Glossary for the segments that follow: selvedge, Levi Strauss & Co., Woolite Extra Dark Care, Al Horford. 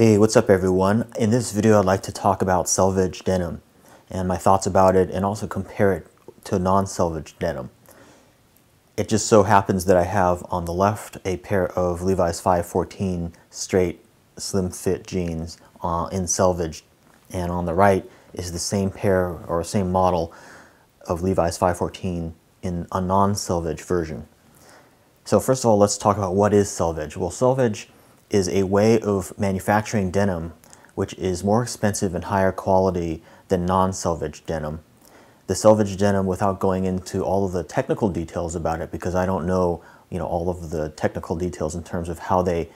Hey, what's up everyone? In this video I'd like to talk about selvedge denim and my thoughts about it, and also compare it to non-selvedge denim. It just so happens that I have on the left a pair of Levi's 514 straight slim fit jeans in selvedge, and on the right is the same pair or same model of Levi's 514 in a non-selvedge version. So first of all, let's talk about what is selvedge. Well, selvedge is a way of manufacturing denim which is more expensive and higher quality than non-selvedge denim. The selvedge denim, without going into all of the technical details about it, because I don't know, you know, all of the technical details in terms of how they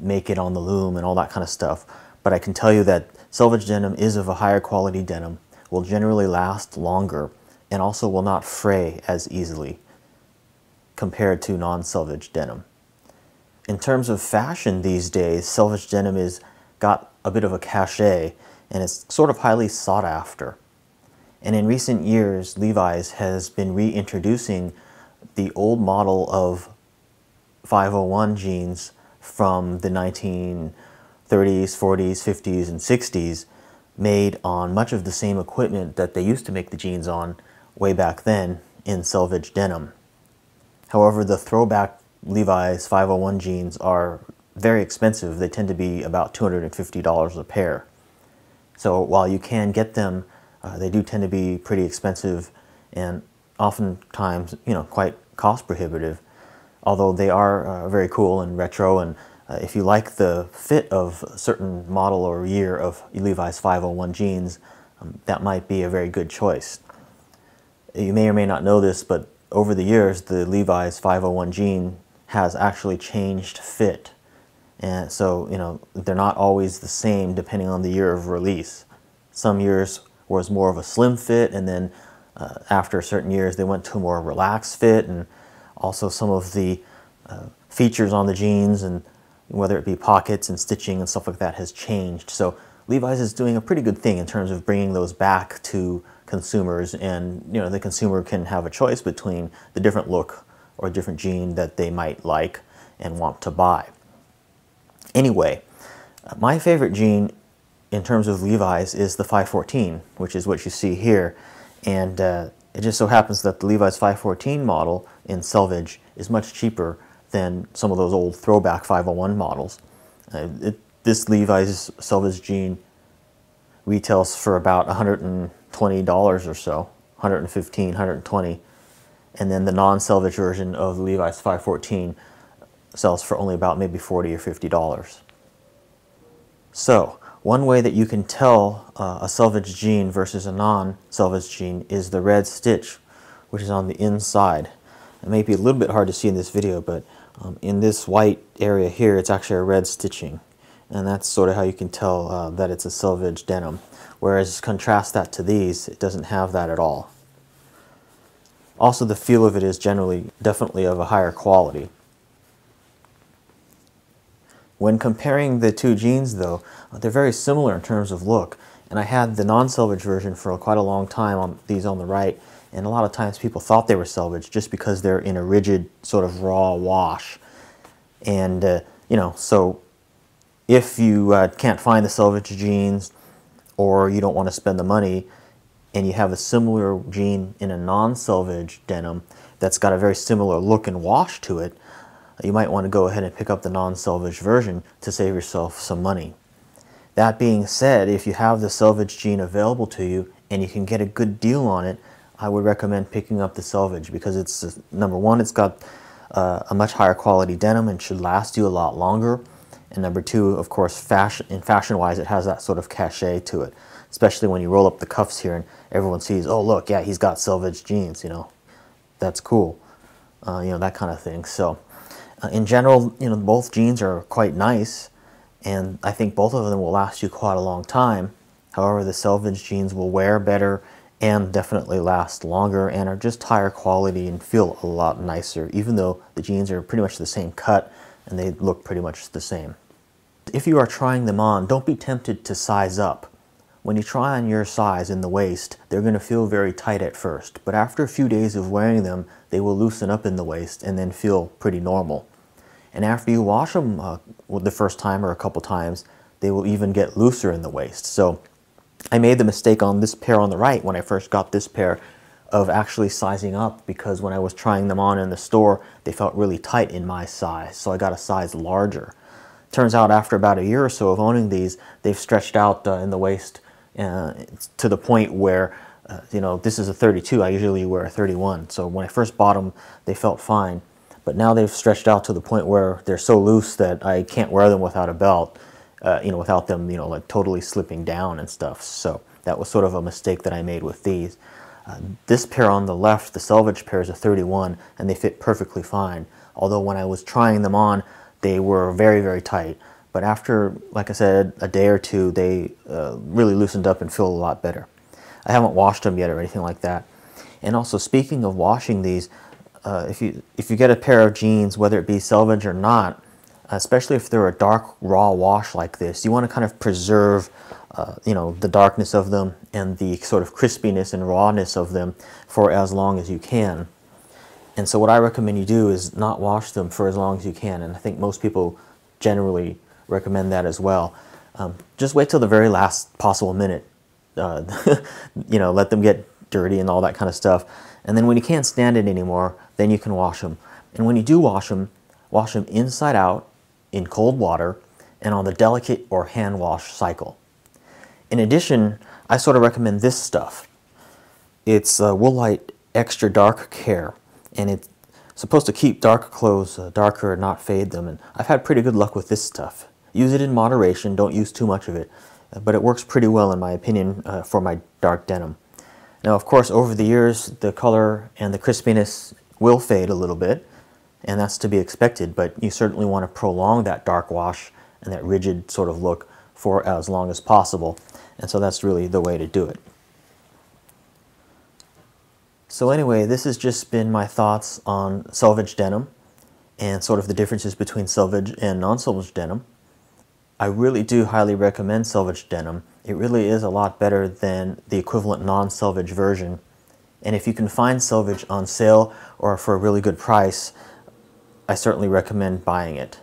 make it on the loom and all that kind of stuff, but I can tell you that selvedge denim is of a higher quality denim, will generally last longer, and also will not fray as easily compared to non-selvedge denim. In terms of fashion these days, selvedge denim has got a bit of a cachet and it's sort of highly sought after. And in recent years, Levi's has been reintroducing the old model of 501 jeans from the 1930s, 40s, 50s, and 60s, made on much of the same equipment that they used to make the jeans on way back then in selvedge denim. However, the throwback Levi's 501 jeans are very expensive. They tend to be about $250 a pair. So while you can get them, they do tend to be pretty expensive and oftentimes, you know, quite cost prohibitive. Although they are very cool and retro, and if you like the fit of a certain model or year of Levi's 501 jeans, that might be a very good choice. You may or may not know this, but over the years the Levi's 501 jean has actually changed fit, and so, you know, they're not always the same depending on the year of release. Some years was more of a slim fit, and then after certain years they went to a more relaxed fit, and also some of the features on the jeans, and whether it be pockets and stitching and stuff like that, has changed. So Levi's is doing a pretty good thing in terms of bringing those back to consumers, and, you know, the consumer can have a choice between the different look or different jean that they might like and want to buy. Anyway, my favorite jean in terms of Levi's is the 514, which is what you see here, and it just so happens that the Levi's 514 model in selvedge is much cheaper than some of those old throwback 501 models. This Levi's selvedge jean retails for about $120 or so, $115, $120, and then the non-selvedge version of the Levi's 514 sells for only about maybe $40 or $50. So one way that you can tell a selvedge jean versus a non-selvedge jean is the red stitch, which is on the inside. It may be a little bit hard to see in this video, but in this white area here, it's actually a red stitching. And that's sort of how you can tell that it's a selvedge denim. Whereas contrast that to these, it doesn't have that at all. Also, the feel of it is definitely of a higher quality. When comparing the two jeans though, they're very similar in terms of look. And I had the non-selvedge version for quite a long time, on these on the right, and a lot of times people thought they were selvedge just because they're in a rigid sort of raw wash. And, you know, so if you can't find the selvedge jeans, or you don't want to spend the money, and you have a similar jean in a non-selvedge denim that's got a very similar look and wash to it, you might want to go ahead and pick up the non-selvedge version to save yourself some money. That being said, if you have the selvedge jean available to you and you can get a good deal on it, I would recommend picking up the selvedge, because it's, number one, it's got a much higher quality denim and should last you a lot longer. And number two, of course, fashion-wise, it has that sort of cachet to it, especially when you roll up the cuffs here and everyone sees, oh, look, yeah, he's got selvedge jeans, you know, that's cool, you know, that kind of thing. So in general, you know, both jeans are quite nice, and I think both of them will last you quite a long time. However, the selvedge jeans will wear better and definitely last longer and are just higher quality and feel a lot nicer, even though the jeans are pretty much the same cut and they look pretty much the same. If you are trying them on, don't be tempted to size up. When you try on your size in the waist, they're going to feel very tight at first, but after a few days of wearing them, they will loosen up in the waist and then feel pretty normal. And after you wash them the first time or a couple times, they will even get looser in the waist. So I made the mistake on this pair on the right when I first got this pair of actually sizing up, because when I was trying them on in the store, they felt really tight in my size, so I got a size larger. Turns out after about a year or so of owning these, they've stretched out in the waist to the point where, you know, this is a 32, I usually wear a 31. So when I first bought them, they felt fine, but now they've stretched out to the point where they're so loose that I can't wear them without a belt, you know, without them, you know, like totally slipping down and stuff. So that was sort of a mistake that I made with these. This pair on the left, the selvedge pair, is a 31, and they fit perfectly fine. Although when I was trying them on, they were very, very tight. But after, like I said, a day or two, they really loosened up and feel a lot better. I haven't washed them yet or anything like that. And also, speaking of washing these, if you get a pair of jeans, whether it be selvedge or not, especially if they're a dark raw wash like this, you want to kind of preserve you know, the darkness of them and the sort of crispiness and rawness of them for as long as you can. And so what I recommend you do is not wash them for as long as you can, and I think most people generally recommend that as well. Just wait till the very last possible minute, you know, let them get dirty and all that kind of stuff, and then when you can't stand it anymore, then you can wash them. And when you do wash them inside out in cold water and on the delicate or hand wash cycle. In addition, I sort of recommend this stuff. It's Woolite Extra Dark Care, and it's supposed to keep dark clothes darker and not fade them, and I've had pretty good luck with this stuff. Use it in moderation, don't use too much of it, but it works pretty well in my opinion for my dark denim. Now of course, over the years, the color and the crispiness will fade a little bit, and that's to be expected, but you certainly want to prolong that dark wash and that rigid sort of look for as long as possible, and so that's really the way to do it. So anyway, this has just been my thoughts on selvedge denim and sort of the differences between selvedge and non-selvedge denim. I really do highly recommend selvedge denim. It really is a lot better than the equivalent non-selvedge version, and if you can find selvedge on sale or for a really good price, I certainly recommend buying it.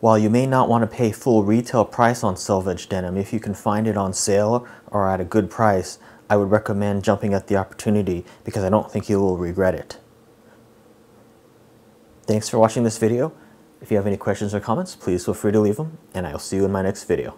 While you may not want to pay full retail price on selvedge denim, if you can find it on sale or at a good price, I would recommend jumping at the opportunity, because I don't think you will regret it. Thanks for watching this video. If you have any questions or comments, please feel free to leave them, and I will see you in my next video.